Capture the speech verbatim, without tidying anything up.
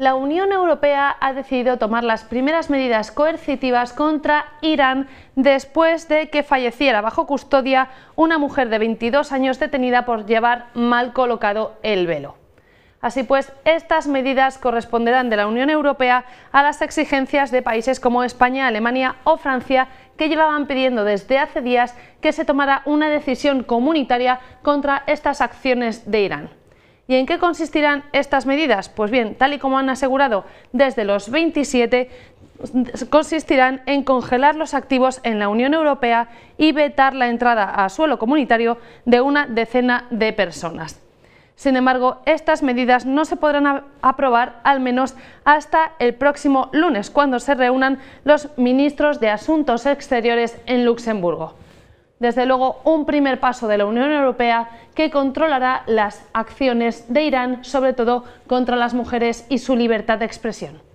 La Unión Europea ha decidido tomar las primeras medidas coercitivas contra Irán después de que falleciera bajo custodia una mujer de veintidós años detenida por llevar mal colocado el velo. Así pues, estas medidas corresponderán de la Unión Europea a las exigencias de países como España, Alemania o Francia, que llevaban pidiendo desde hace días que se tomara una decisión comunitaria contra estas acciones de Irán. ¿Y en qué consistirán estas medidas? Pues bien, tal y como han asegurado desde los veintisiete, consistirán en congelar los activos en la Unión Europea y vetar la entrada a suelo comunitario de una decena de personas. Sin embargo, estas medidas no se podrán aprobar al menos hasta el próximo lunes, cuando se reúnan los ministros de Asuntos Exteriores en Luxemburgo. Desde luego, un primer paso de la Unión Europea que controlará las acciones de Irán, sobre todo contra las mujeres y su libertad de expresión.